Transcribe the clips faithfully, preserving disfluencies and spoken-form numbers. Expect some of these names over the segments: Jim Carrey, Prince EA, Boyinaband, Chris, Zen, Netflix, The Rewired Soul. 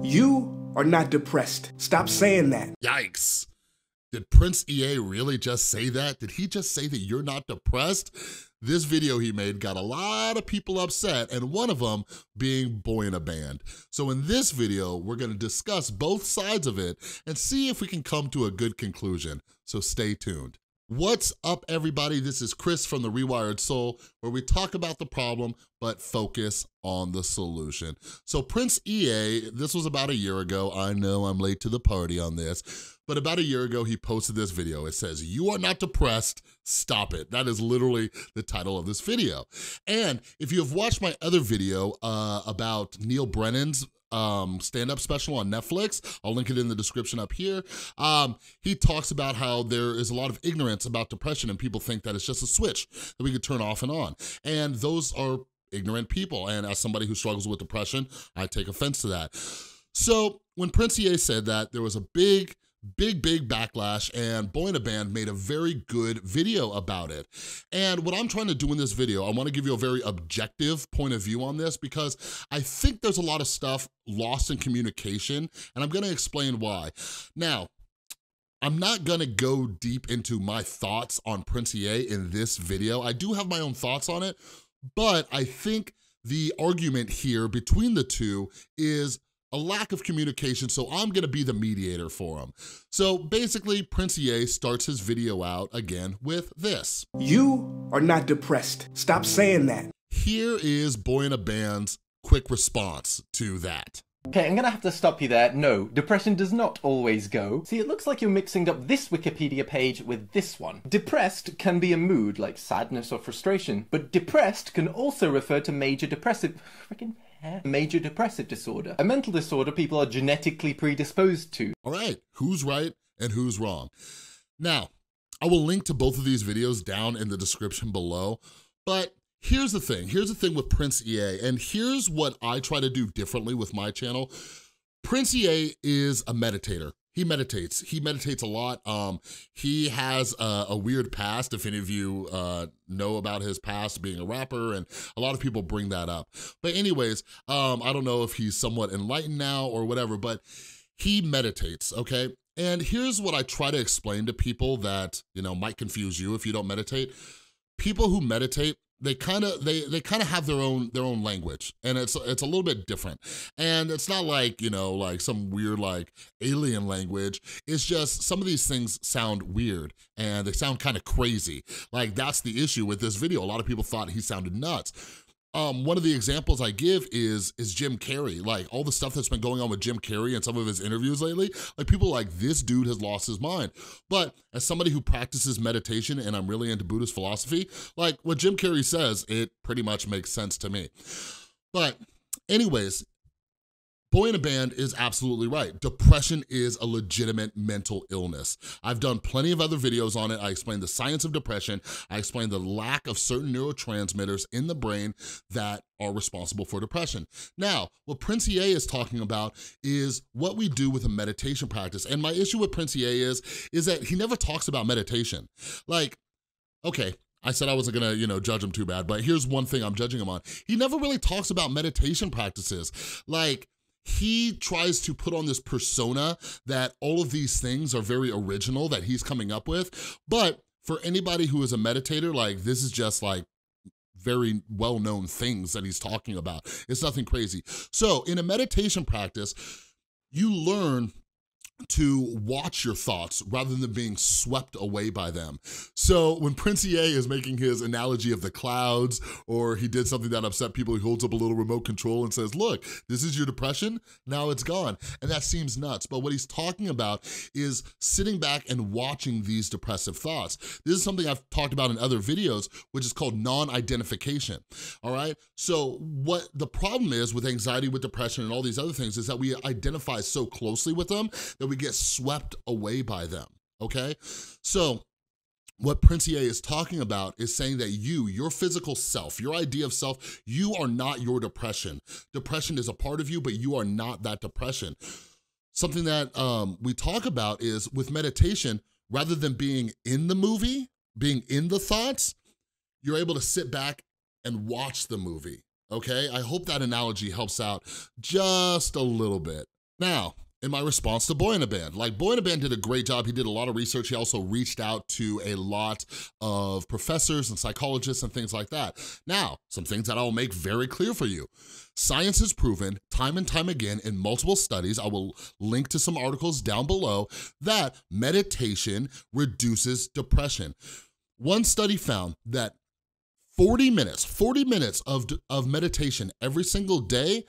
You are not depressed. Stop saying that. Yikes. Did Prince E A really just say that? Did he just say that you're not depressed? This video he made got a lot of people upset, and one of them being Boyinaband. So in this video, we're gonna discuss both sides of it and see if we can come to a good conclusion. So stay tuned. What's up, everybody? This is Chris from The Rewired Soul, where we talk about the problem, but focus on the solution. So Prince E A, this was about a year ago. I know I'm late to the party on this, but about a year ago, he posted this video. It says, "You are not depressed, stop it." That is literally the title of this video. And if you have watched my other video uh, about Neil Brennan's Um, stand-up special on Netflix. I'll link it in the description up here. Um, he talks about how there is a lot of ignorance about depression and people think that it's just a switch that we could turn off and on. And those are ignorant people. And as somebody who struggles with depression, I take offense to that. So when Prince E A said that, there was a big big, big backlash, and Boyinaband made a very good video about it. And what I'm trying to do in this video, I wanna give you a very objective point of view on this because I think there's a lot of stuff lost in communication, and I'm gonna explain why. Now, I'm not gonna go deep into my thoughts on Prince E A in this video. I do have my own thoughts on it, but I think the argument here between the two is a lack of communication, so I'm gonna be the mediator for him. So basically, Prince E A starts his video out again with this. You are not depressed. Stop saying that. Here is Boyinaband's quick response to that. Okay, I'm gonna have to stop you there. No, depression does not always go. See, it looks like you're mixing up this Wikipedia page with this one. Depressed can be a mood, like sadness or frustration, but depressed can also refer to major depressive... Freaking... major depressive disorder, a mental disorder people are genetically predisposed to. All right, who's right and who's wrong? Now, I will link to both of these videos down in the description below, but here's the thing. Here's the thing with Prince E A, and here's what I try to do differently with my channel. Prince E A is a meditator. He meditates. He meditates a lot. Um, he has a, a weird past, if any of you uh, know about his past being a rapper, and a lot of people bring that up. But anyways, um, I don't know if he's somewhat enlightened now or whatever, but he meditates, okay? And here's what I try to explain to people that, you know, might confuse you if you don't meditate. People who meditate, They kind of they they kind of have their own their own language, and it's it's a little bit different, and it's not like, you know, like some weird like alien language. It's just some of these things sound weird and they sound kind of crazy. Like, that's the issue with this video. A lot of people thought he sounded nuts. Um, one of the examples I give is is Jim Carrey. Like, all the stuff that's been going on with Jim Carrey and some of his interviews lately, like, people are like, this dude has lost his mind. But as somebody who practices meditation, and I'm really into Buddhist philosophy, like, what Jim Carrey says, it pretty much makes sense to me. But anyways, Boyinaband is absolutely right. Depression is a legitimate mental illness. I've done plenty of other videos on it. I explained the science of depression. I explained the lack of certain neurotransmitters in the brain that are responsible for depression. Now, what Prince E A is talking about is what we do with a meditation practice. And my issue with Prince E A is, is that he never talks about meditation. Like, okay, I said I wasn't gonna, you know, judge him too bad, but here's one thing I'm judging him on. He never really talks about meditation practices. Like, he tries to put on this persona that all of these things are very original that he's coming up with. But for anybody who is a meditator, like, this is just like very well-known things that he's talking about. It's nothing crazy. So in a meditation practice, you learn to watch your thoughts rather than being swept away by them. So when Prince E A is making his analogy of the clouds, or he did something that upset people, he holds up a little remote control and says, look, this is your depression, now it's gone. And that seems nuts, but what he's talking about is sitting back and watching these depressive thoughts. This is something I've talked about in other videos, which is called non-identification, all right? So what the problem is with anxiety, with depression, and all these other things is that we identify so closely with them that we we get swept away by them, okay? So what Prince E A is talking about is saying that you, your physical self, your idea of self, you are not your depression. Depression is a part of you, but you are not that depression. Something that um, we talk about is with meditation, rather than being in the movie, being in the thoughts, you're able to sit back and watch the movie, okay? I hope that analogy helps out just a little bit. Now, in my response to Boyinaband, like Boyinaband did a great job. He did a lot of research. He also reached out to a lot of professors and psychologists and things like that. Now, some things that I'll make very clear for you. Science has proven time and time again in multiple studies, I will link to some articles down below, that meditation reduces depression. One study found that forty minutes, forty minutes of, of meditation every single day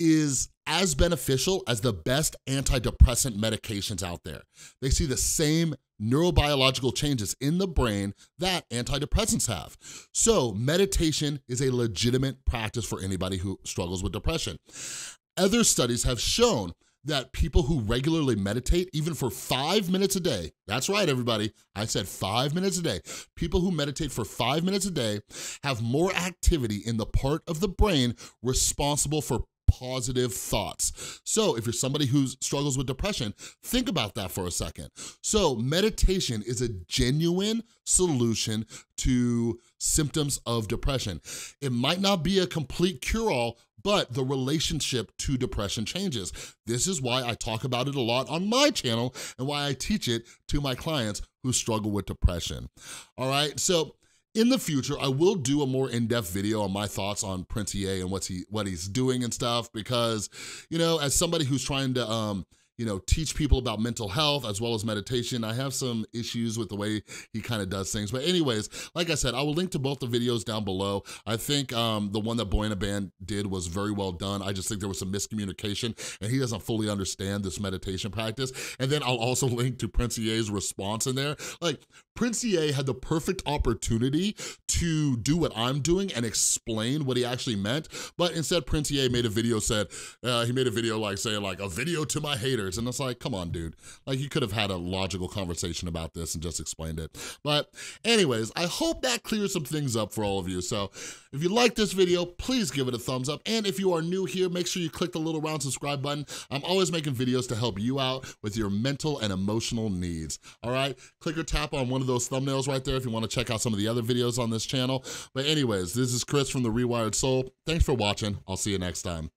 is as beneficial as the best antidepressant medications out there. They see the same neurobiological changes in the brain that antidepressants have. So meditation is a legitimate practice for anybody who struggles with depression. Other studies have shown that people who regularly meditate, even for five minutes a day, that's right, everybody, I said five minutes a day, people who meditate for five minutes a day have more activity in the part of the brain responsible for positive thoughts. So if you're somebody who struggles with depression, think about that for a second. So meditation is a genuine solution to symptoms of depression. It might not be a complete cure-all, but the relationship to depression changes. This is why I talk about it a lot on my channel and why I teach it to my clients who struggle with depression. All right, so in the future, I will do a more in-depth video on my thoughts on Prince E A and what's he, what he's doing and stuff, because, you know, as somebody who's trying to, um, you know, teach people about mental health as well as meditation, I have some issues with the way he kind of does things. But anyways, like I said, I will link to both the videos down below. I think um, the one that Boyinaband did was very well done. I just think there was some miscommunication and he doesn't fully understand this meditation practice. And then I'll also link to Prince E A's response in there. Like, Prince E A had the perfect opportunity to do what I'm doing and explain what he actually meant, but instead Prince E A made a video said, uh, he made a video like saying like, a video to my haters, and it's like, come on, dude. Like, you could have had a logical conversation about this and just explained it. But anyways, I hope that clears some things up for all of you. So if you like this video, please give it a thumbs up, and if you are new here, make sure you click the little round subscribe button. I'm always making videos to help you out with your mental and emotional needs, all right? Click or tap on one of those thumbnails right there if you want to check out some of the other videos on this channel. But anyways, this is Chris from The Rewired Soul. Thanks for watching. I'll see you next time.